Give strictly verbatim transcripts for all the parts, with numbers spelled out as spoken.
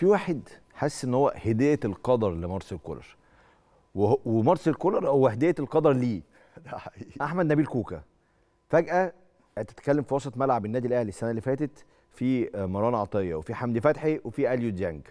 في واحد حاسس ان هو هديه القدر لمارسيل كولر، ومارسيل كولر هو هديه القدر ليه. احمد نبيل كوكا فجاه تتكلم في وسط ملعب النادي الاهلي السنه اللي فاتت في مروان عطيه وفي حمدي فتحي وفي اليو ديانج،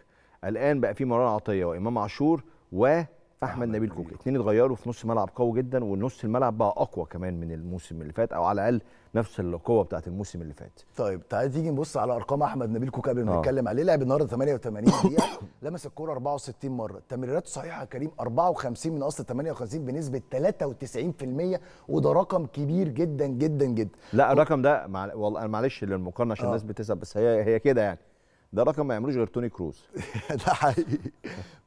الان بقى في مروان عطيه وامام عاشور واحمد أحمد نبيل كوكا، الاثنين اتغيروا في نص ملعب قوي جدا، والنص الملعب بقى اقوى كمان من الموسم اللي فات، او على الاقل نفس القوه بتاعت الموسم اللي فات. طيب تعالى تيجي نبص على ارقام احمد نبيل كوكا قبل ما آه. نتكلم عليه. لعب النهارده ثمانية وثمانين دقيقه، لمس الكوره أربعة وستين مره، تمريراته صحيحه يا كريم أربعة وخمسين من اصل ثمانية وخمسين بنسبه ثلاثة وتسعين في المية، وده رقم كبير جدا جدا جدا. لا الرقم ده مع... والله معلش للمقارنه عشان آه. الناس بتسال، بس هي هي كده يعني، ده رقم ما يعملوش غير توني كروز. ده حقيقي.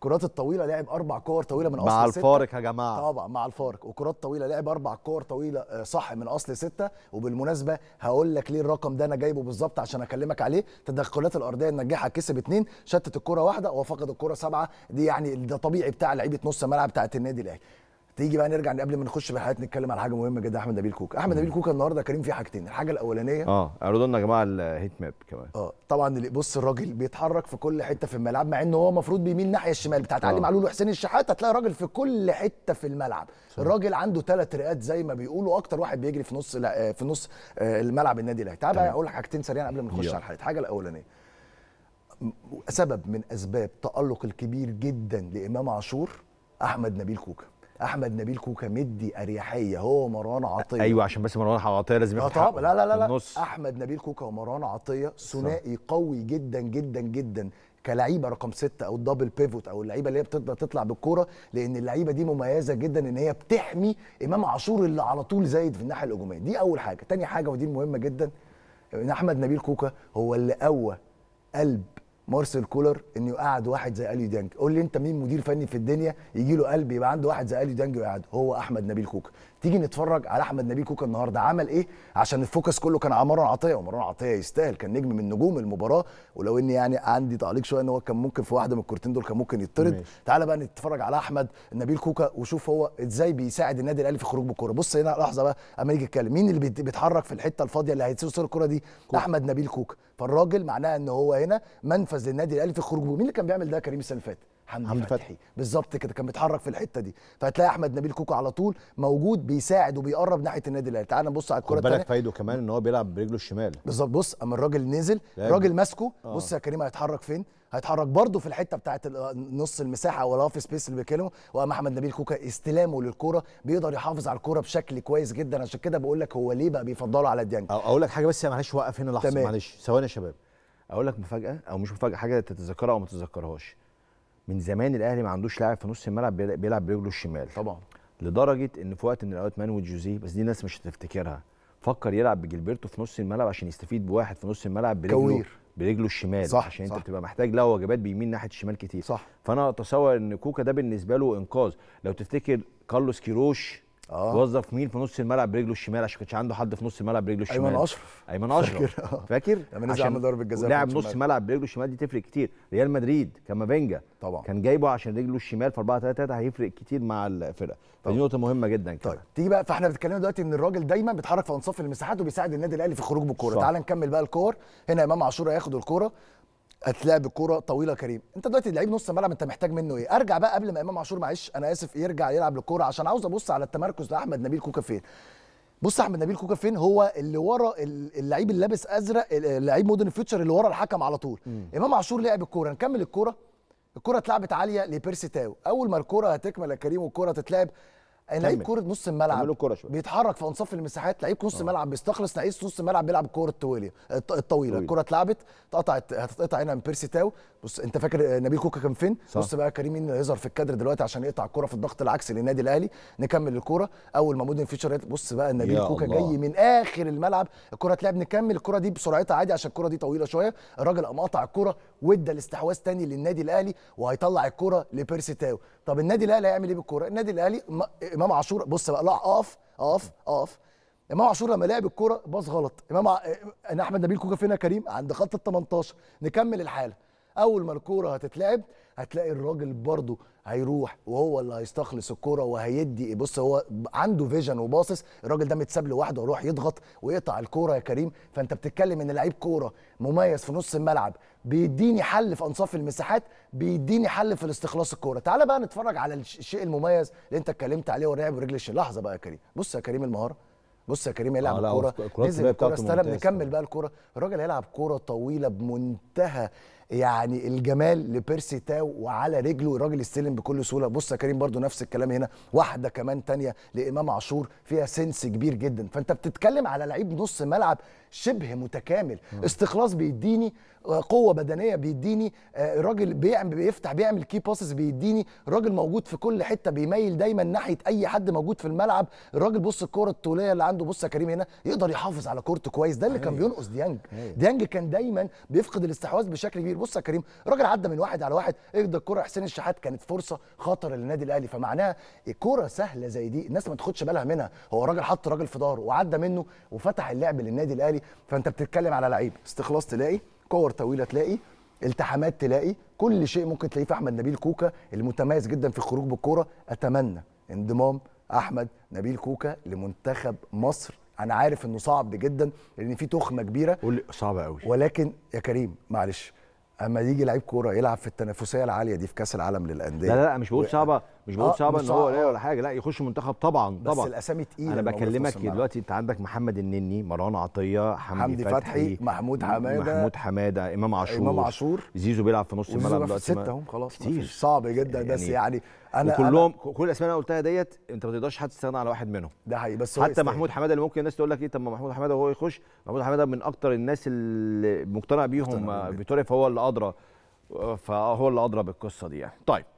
الكرات الطويله لعب اربع كور طويله من اصل ستة مع الفارق يا جماعه، طبعا مع الفارق، وكرات طويله لعب اربع كور طويله صح من اصل ستة. وبالمناسبه هقول لك ليه الرقم ده انا جايبه بالظبط عشان اكلمك عليه. تدخلات الارضيه النجاحه كسب اثنين، شتت الكره واحده، وفقد الكره سبعه، دي يعني ده طبيعي بتاع لعيبه نص ملعب بتاعت النادي الاهلي. تيجي بقى نرجع قبل ما نخش بالحلقات نتكلم على حاجه مهمه جدا. احمد نبيل كوكا، احمد نبيل كوكا النهارده كريم في حاجتين. الحاجه الاولانيه اه اعرضوا لنا يا جماعه الهيت ماب كمان. اه طبعا بص الراجل بيتحرك في كل حته في الملعب، مع ان هو المفروض بيميل ناحيه الشمال بتاعت علي معلول وحسين الشحات، هتلاقي راجل في كل حته في الملعب. الراجل عنده ثلاث رئات زي ما بيقولوا، اكتر واحد بيجري في نص في نص الملعب النادي الاهلي. تعال بقى اقول حاجتين سريعا قبل ما نخش على الحلقات. الحاجه الاولانيه سبب من اسباب تالق الكبير جدا لامام عاشور احمد نبيل كوكا. احمد نبيل كوكا مدي اريحيه هو مروان عطيه. ايوه عشان بس مروان عطيه لازم يتحقق. لا لا لا النص. احمد نبيل كوكا ومروان عطيه ثنائي قوي جدا جدا جدا كلاعيبه رقم ستة، او الدبل بيفوت، او اللعيبه اللي هي بتقدر تطلع بالكوره، لان اللعيبه دي مميزه جدا ان هي بتحمي امام عاشور اللي على طول زايد في الناحيه الهجوميه. دي اول حاجه. ثاني حاجه ودي مهمه جدا، ان احمد نبيل كوكا هو اللي قوى قلب مارسيل كولر انه يقعد واحد زي اليو ديانج. قول لي انت مين مدير فني في الدنيا يجي له قلب يبقى عنده واحد زي اليو ديانج ويقعد؟ هو احمد نبيل كوكا. تيجي نتفرج على احمد نبيل كوكا النهارده عمل ايه، عشان الفوكس كله كان على مروان عطيه، ومروان عطيه يستاهل، كان نجم من نجوم المباراه، ولو ان يعني عندي تعليق شويه ان هو كان ممكن في واحده من الكورتين دول كان ممكن يطرد. تعال بقى نتفرج على احمد نبيل كوكا وشوف هو ازاي بيساعد النادي الاهلي في خروج بالكوره. بص هنا لحظه بقى اما نيجي نتكلم مين اللي بيتحرك في الحته الفاضيه اللي هيتصل الكوره دي كوكا. احمد نبيل كوكا. فالراجل معناه ان هو هنا منفذ للنادي الاهلي في خروج. مين اللي كان بيعمل ده كريم السنه اللي فاتت؟ حمدي فتحي بالظبط كده، كان بيتحرك في الحته دي. فهتلاقي احمد نبيل كوكا على طول موجود بيساعد وبيقرب ناحيه النادي الاهلي. تعال نبص على الكره الثانيه. خد بالك فايده كمان ان هو بيلعب برجله الشمال بالظبط. بص اما الراجل نزل الراجل ماسكه. آه. بص يا كريم هيتحرك فين؟ هيتحرك برضه في الحته بتاعه نص المساحه ولا في سبيس اللي بيتكلموا. واما احمد نبيل كوكا استلامه للكوره بيقدر يحافظ على الكوره بشكل كويس جدا. عشان كده بقول لك هو ليه بقى بيفضلوا على ديانج. اقول لك حاجه بس معلش، وقف هنا لحظه معلش ثواني يا شباب. اقول لك مفاجاه او مش مفاجاه، حاجه تتذكرها او ما تتذكرهاش. من زمان الاهلي ما عندوش لاعب في نص الملعب بيلعب برجله الشمال طبعا، لدرجه ان في وقت من الاوقات مانويل جوزيه، بس دي ناس مش هتفتكرها، فكر يلعب بجلبرتو في نص الملعب عشان يستفيد بواحد في نص الملعب برجله برجله الشمال. صح عشان صح. انت بتبقى محتاج له وجبات بيمين ناحيه الشمال كتير. صح. فانا اتصور ان كوكا ده بالنسبه له انقاذ. لو تفتكر كارلوس كيروش آه. وظف مين في نص الملعب برجله الشمال عشان ما كانش عنده حد في نص الملعب برجله الشمال؟ ايمن اشرف. ايمن اشرف فاكر لما نزل عمل ضربه جزاء لاعب نص ملعب برجله الشمال، دي تفرق كتير. ريال مدريد كامافينجا طبعا كان جايبه عشان رجله الشمال، في أربعة ثلاثة ثلاثة هيفرق كتير مع الفرقه. فدي نقطه مهمه جدا. طيب تيجي بقى، فاحنا بنتكلم دلوقتي ان الراجل دايما بيتحرك في انصاف المساحات وبيساعد النادي الاهلي في الخروج بالكوره. تعال نكمل بقى الكور. هنا امام عاشور هياخد الكوره، هتلاعب كوره طويله كريم. انت دلوقتي لعيب نص الملعب انت محتاج منه ايه؟ ارجع بقى قبل ما امام عاشور معلش انا اسف يرجع يلعب للكوره، عشان عاوز ابص على التمركز لاحمد نبيل كوكا فين. بص احمد نبيل كوكا فين؟ هو اللي ورا اللعيب اللي لابس ازرق، اللعيب مودرن فيوتشر اللي ورا الحكم على طول. مم. امام عاشور لعب الكوره. نكمل الكوره. الكوره اتلعبت عاليه لبيرسي تاو. اول ما الكوره هتكمل يا كريم والكوره هتتلعب، لعيب كوره نص الملعب بيتحرك في انصاف المساحات، لعيب نص ملعب بيستخلص، ناقص نص ملعب بيلعب الكوره الطويله الطويله. الكوره اتلعبت اتقطعت، هتتقطع هنا من بيرسي تاو. بص انت فاكر نبيل كوكا كان فين؟ بص بقى كريم مين هيظهر في الكادر دلوقتي عشان يقطع الكوره في الضغط العكسي للنادي الاهلي. نكمل الكوره. اول ما مودن فيتشر، بص بقى نبيل كوكا الله. جاي من اخر الملعب، الكوره اتلعب. نكمل الكوره دي بسرعتها عادي عشان الكوره دي طويله شويه. الراجل قام قطع الكوره وادى الاستحواذ ثاني للنادي الاهلي، وهيطلع الكوره لبيرسي تاو. طب النادي الاهلي هيعمل ايه بالكوره؟ النادي الاهلي امام عاشور بص بقى لا اقف اقف اقف. امام عاشور لما لعب الكوره باص غلط. امام ع... انا احمد نبيل كوكا فين يا كريم؟ عند خط ال تمنتاشر. نكمل الحاله. اول ما الكوره هتتلعب هتلاقي الراجل برضه هيروح وهو اللي هيستخلص الكوره وهيدي. بص هو عنده فيجن وباصص، الراجل ده متساب لوحده ويروح يضغط ويقطع الكوره يا كريم. فانت بتتكلم ان لعيب كوره مميز في نص الملعب، بيديني حل في انصاف المساحات، بيديني حل في الاستخلاص الكوره. تعال بقى نتفرج على الشيء المميز اللي انت اتكلمت عليه، واللاعب ورجل الشمال. لحظه بقى يا كريم، بص يا كريم المهاره، بص يا كريم يلعب آه الكوره، نزل الكوره، استنى بنكمل بقى الكوره. الراجل هيلعب كوره طويله بمنتهى يعني الجمال لبيرسي تاو وعلى رجله، الراجل يستلم بكل سهوله. بص يا كريم برضو نفس الكلام هنا، واحده كمان تانية لامام عاشور فيها سنس كبير جدا. فانت بتتكلم على لعيب نص ملعب شبه متكامل، استخلاص بيديني، قوه بدنيه بيديني، راجل بيعمل بيفتح بيعمل كي باسز بيديني، راجل موجود في كل حته، بيميل دايما ناحيه اي حد موجود في الملعب. الراجل بص الكوره الطوليه اللي عنده، بص يا كريم هنا يقدر يحافظ على كورته كويس، ده اللي كان بينقص ديانج. ديانج كان دايما بيفقد الاستحواذ بشكل كبير. بص يا كريم الراجل عدى من واحد على واحد، ادى الكوره حسين الشحات، كانت فرصه خطر للنادي الاهلي. فمعناها الكوره سهله زي دي الناس ما تاخدش بالها منها، هو راجل حط راجل في ظهره وعدى منه وفتح اللعب للنادي الاهلي. فانت بتتكلم على لعيب استخلاص تلاقي، كور طويله تلاقي، التحامات تلاقي، كل شيء ممكن تلاقيه في احمد نبيل كوكا المتميز جدا في الخروج بالكوره. اتمنى انضمام احمد نبيل كوكا لمنتخب مصر. انا عارف انه صعب جدا لان في تخمه كبيره صعبه قوي، ولكن يا كريم معلش اما يجي لعيب كوره يلعب في التنافسيه العاليه دي في كاس العالم للانديه. لا لا مش بقول صعبه، مش بقول آه صعبه ان هو ولا حاجه، لا يخش منتخب طبعا طبعا، بس الاسامي تقيله. انا بكلمك دلوقتي انت عندك محمد النني، مروان عطيه، حمدي فتحي، محمود حماده، محمود حماده امام عاشور، امام عاشور زيزو بيلعب في نص الملعب دلوقتي، سته اهم خلاص كتير صعب جدا يعني. بس يعني انا كلهم كل الاسماء اللي انا قلتها ديت انت ما تقدرش هتستغنى على واحد منهم، ده حقيقي. بس هو حتى محمود حماده اللي ممكن الناس تقول لك ايه، طب ما محمود حماده وهو يخش، محمود حماده من اكتر الناس اللي مقتنع بيهم فيتوريا، فهو اللي ادرى، فهو اللي ادرى بالقصه دي يعني. طيب